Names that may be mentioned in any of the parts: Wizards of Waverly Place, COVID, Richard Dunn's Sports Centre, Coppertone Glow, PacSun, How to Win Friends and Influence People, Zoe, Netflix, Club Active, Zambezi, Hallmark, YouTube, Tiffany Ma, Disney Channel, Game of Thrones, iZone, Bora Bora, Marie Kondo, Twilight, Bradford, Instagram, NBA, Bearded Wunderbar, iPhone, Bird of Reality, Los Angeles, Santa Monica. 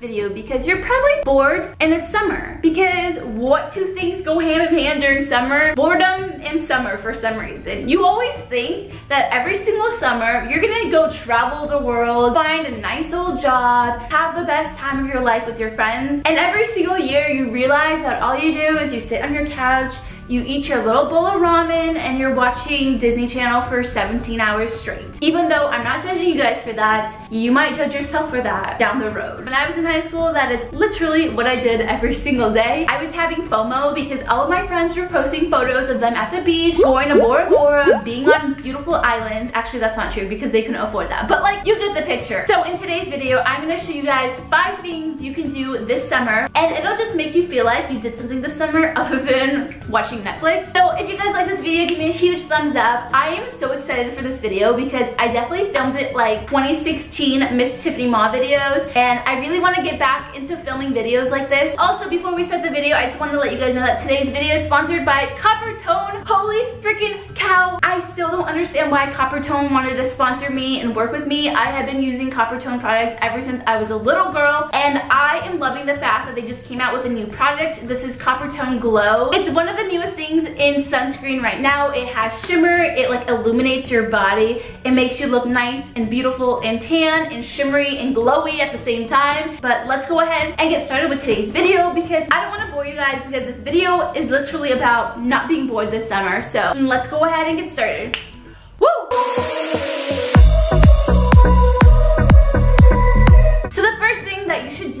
Video because you're probably bored and it's summer, because what two things go hand in hand during summer? Boredom and summer. For some reason you always think that every single summer you're gonna go travel the world, find a nice old job, have the best time of your life with your friends, and every single year you realize that all you do is you sit on your couch, you eat your little bowl of ramen, and you're watching Disney Channel for 17 hours straight. Even though I'm not judging you guys for that, you might judge yourself for that down the road. When I was in high school, that is literally what I did every single day. I was having FOMO because all of my friends were posting photos of them at the beach, going to Bora Bora, being on beautiful islands. Actually, that's not true because they couldn't afford that, but like, you get the picture. So in today's video, I'm gonna show you guys 5 things you can do this summer, and it'll just make you feel like you did something this summer other than watching Netflix. So if you guys like this video, give me a huge thumbs up. I am so excited for this video because I definitely filmed it like 2016 Miss Tiffany Ma videos, and I really want to get back into filming videos like this. Also, before we start the video, I just wanted to let you guys know that today's video is sponsored by Coppertone. Holy freaking cow, I still don't understand why Coppertone wanted to sponsor me and work with me. I have been using Coppertone products ever since I was a little girl, and I am loving the fact that they just came out with a new product. This is Coppertone Glow. It's one of the newest things in sunscreen right now. It has shimmer, it like illuminates your body, it makes you look nice and beautiful and tan and shimmery and glowy at the same time. But let's go ahead and get started with today's video because I don't want to bore you guys, because this video is literally about not being bored this summer. So let's go ahead and get started. Woo!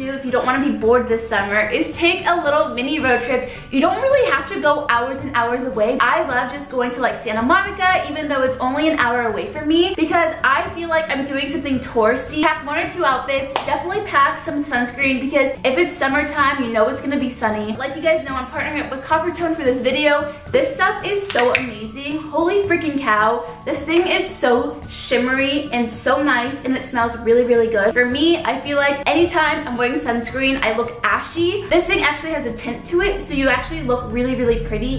If you don't want to be bored this summer is take a little mini road trip. You don't really have to go hours and hours away. I love just going to like Santa Monica, even though it's only an hour away from me, because I feel like I'm doing something touristy. Pack 1 or 2 outfits, definitely pack some sunscreen, because if it's summertime, you know it's gonna be sunny. Like you guys know, I'm partnering up with Coppertone for this video. This stuff is so amazing. Holy freaking cow, this thing is so shimmery and so nice, and it smells really, really good. For me, I feel like anytime I'm wearing sunscreen, I look ashy. This thing actually has a tint to it, so you actually look really, really pretty.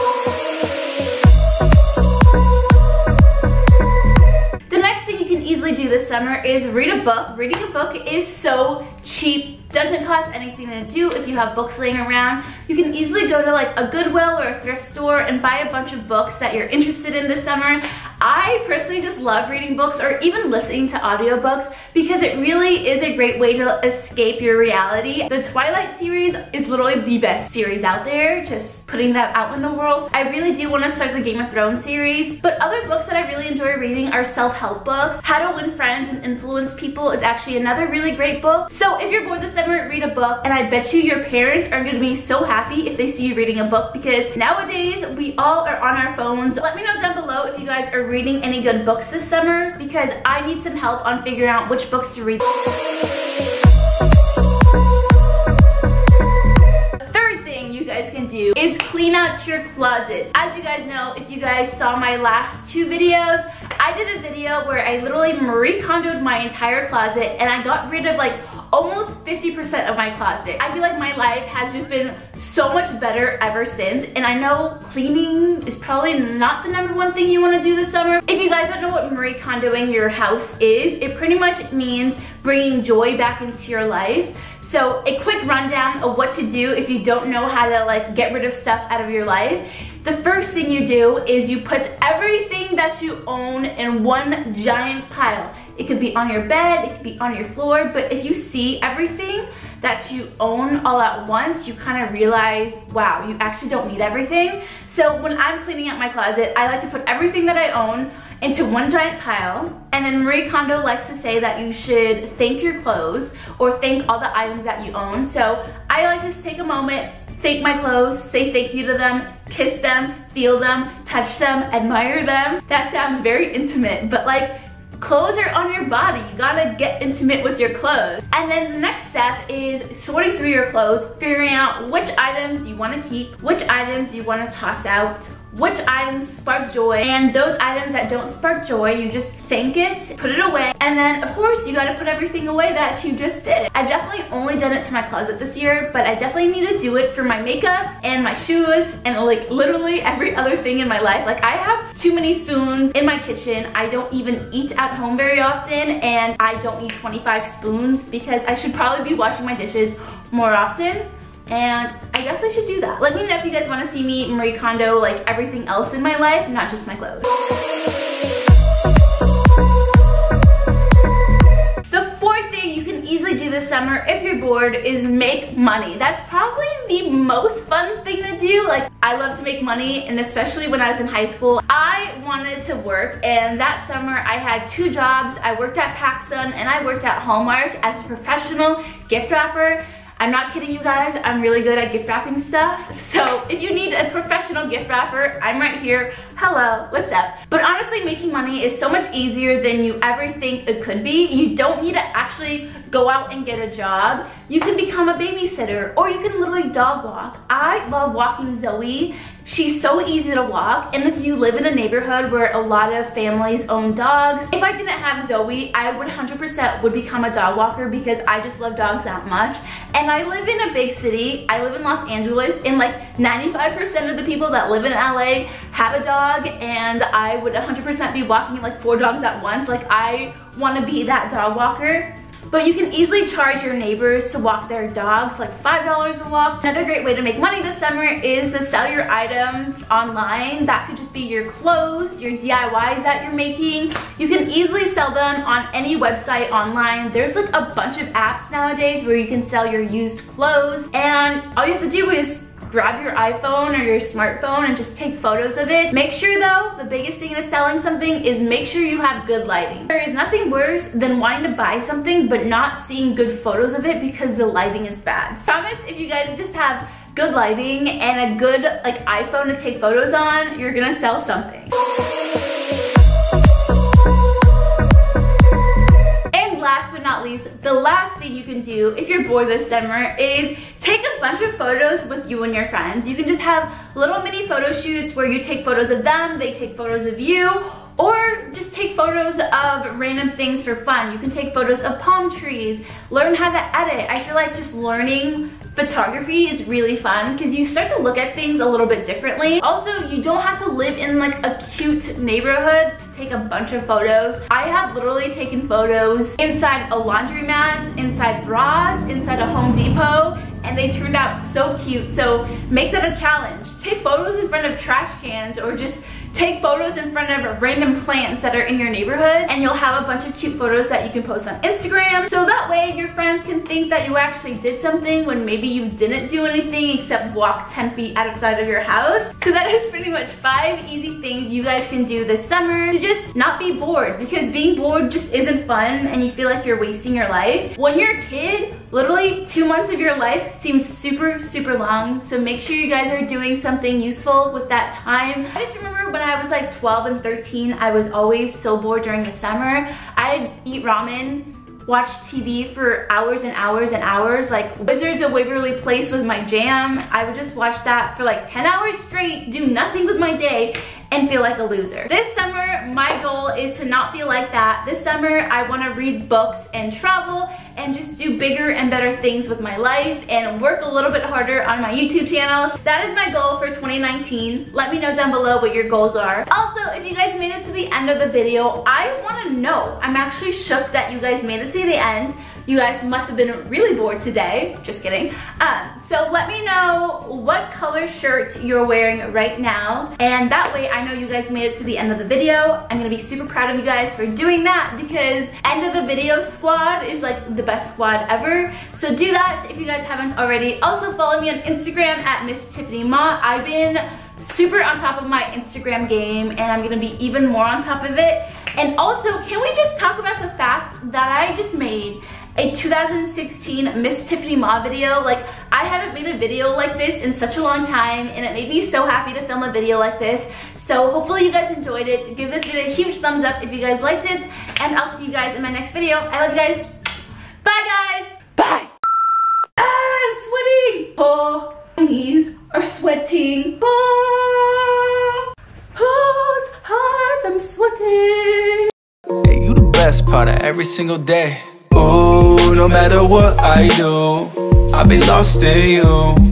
The next thing you can easily do this summer is read a book. Reading a book is so cheap. Doesn't cost anything to do. If you have books laying around, you can easily go to like a Goodwill or a thrift store and buy a bunch of books that you're interested in this summer. I personally just love reading books or even listening to audiobooks because it really is a great way to escape your reality. The Twilight series is literally the best series out there, just putting that out in the world. I really do want to start the Game of Thrones series, but other books that I really enjoy reading are self-help books. How to Win Friends and Influence People is actually another really great book. So if you're bored this summer, read a book, and I bet you your parents are gonna be so happy if they see you reading a book, because nowadays we all are on our phones. Let me know down below if you guys are reading any good books this summer, because I need some help on figuring out which books to read. Is clean out your closet. As you guys know, if you guys saw my last 2 videos, I did a video where I literally Marie Kondo'd my entire closet, and I got rid of like almost 50% of my closet. I feel like my life has just been so much better ever since, and I know cleaning is probably not the #1 thing you want to do this summer. If you guys don't know what Marie Kondoing your house is, it pretty much means bringing joy back into your life. So a quick rundown of what to do if you don't know how to like get rid of stuff out of your life. The first thing you do is you put everything that you own in one giant pile. It could be on your bed, it could be on your floor, but if you see everything that you own all at once, you kind of realize, wow, you actually don't need everything. So when I'm cleaning out my closet, I like to put everything that I own into one giant pile. And then Marie Kondo likes to say that you should thank your clothes or thank all the items that you own. So I like to just take a moment, thank my clothes, say thank you to them, kiss them, feel them, touch them, admire them. That sounds very intimate, but like, clothes are on your body. You gotta get intimate with your clothes. And then the next step is sorting through your clothes, figuring out which items you wanna keep, which items you wanna toss out, which items spark joy, and those items that don't spark joy, you just thank it, put it away, and then of course you gotta put everything away that you just did. I've definitely only done it to my closet this year, but I definitely need to do it for my makeup and my shoes and like literally every other thing in my life. Like I have too many spoons in my kitchen. I don't even eat at home very often, and I don't need 25 spoons because I should probably be washing my dishes more often. And I definitely should do that. Let me know if you guys want to see me Marie Kondo like everything else in my life, not just my clothes. The fourth thing you can easily do this summer if you're bored is make money. That's probably the most fun thing to do. Like I love to make money, and especially when I was in high school, I wanted to work, and that summer I had two jobs. I worked at PacSun and I worked at Hallmark as a professional gift wrapper. I'm not kidding you guys, I'm really good at gift wrapping stuff. So if you need a professional gift wrapper, I'm right here. Hello, what's up? But honestly, making money is so much easier than you ever think it could be. You don't need to actually go out and get a job. You can become a babysitter, or you can literally dog walk. I love walking Zoe. She's so easy to walk, and if you live in a neighborhood where a lot of families own dogs, if I didn't have Zoe, I would 100% would become a dog walker because I just love dogs that much. And I live in a big city. I live in Los Angeles, and like 95% of the people that live in LA have a dog, and I would 100% be walking like 4 dogs at once. Like I want to be that dog walker. But you can easily charge your neighbors to walk their dogs, like $5 a walk. Another great way to make money this summer is to sell your items online. That could just be your clothes, your DIYs that you're making. You can easily sell them on any website online. There's like a bunch of apps nowadays where you can sell your used clothes, and all you have to do is grab your iPhone or your smartphone and just take photos of it. Make sure though, the biggest thing to selling something is make sure you have good lighting. There is nothing worse than wanting to buy something but not seeing good photos of it because the lighting is bad. So I promise if you guys just have good lighting and a good like iPhone to take photos on, you're gonna sell something. Last but not least, the last thing you can do if you're bored this summer is take a bunch of photos with you and your friends. You can just have little mini photo shoots where you take photos of them, they take photos of you, or just take photos of random things for fun. You can take photos of palm trees, learn how to edit. I feel like just learning photography is really fun because you start to look at things a little bit differently. Also, you don't have to live in like a cute neighborhood to take a bunch of photos. I have literally taken photos inside a laundromat, inside Ross, inside a Home Depot, and they turned out so cute. So make that a challenge. Take photos in front of trash cans, or just take photos in front of random plants that are in your neighborhood, and you'll have a bunch of cute photos that you can post on Instagram. So that way your friends can think that you actually did something when maybe you didn't do anything except walk 10 feet outside of your house. So that is pretty much 5 easy things you guys can do this summer to just not be bored, because being bored just isn't fun and you feel like you're wasting your life. When you're a kid, literally 2 months of your life seems super long, so make sure you guys are doing something useful with that time. I just remember when I was like 12 and 13, I was always so bored during the summer. I'd eat ramen, watch TV for hours and hours and hours. Like Wizards of Waverly Place was my jam. I would just watch that for like 10 hours straight, do nothing with my day, and feel like a loser. This summer, my goal is to not feel like that. This summer, I wanna read books and travel and just do bigger and better things with my life and work a little bit harder on my YouTube channel. That is my goal for 2019. Let me know down below what your goals are. Also, if you guys made it to the end of the video, I wanna know. I'm actually shook that you guys made it to the end. You guys must have been really bored today. Just kidding. So let me know what color shirt you're wearing right now, and that way I know you guys made it to the end of the video. I'm gonna be super proud of you guys for doing that, because end of the video squad is like the best squad ever. So do that if you guys haven't already. Also follow me on Instagram at Miss Tiffany Ma. I've been super on top of my Instagram game, and I'm gonna be even more on top of it. And also, can we just talk about the fact that I just made a 2016 Miss Tiffany Ma video? Like, I haven't made a video like this in such a long time, and it made me so happy to film a video like this. So hopefully you guys enjoyed it. Give this video a huge thumbs up if you guys liked it, and I'll see you guys in my next video. I love you guys. Bye guys. Bye. Ah, I'm sweating. Oh, my knees are sweating. Oh. Hearts, I'm sweating. Hey, you the best part of every single day. Ooh, no matter what I do, I'll be lost in you.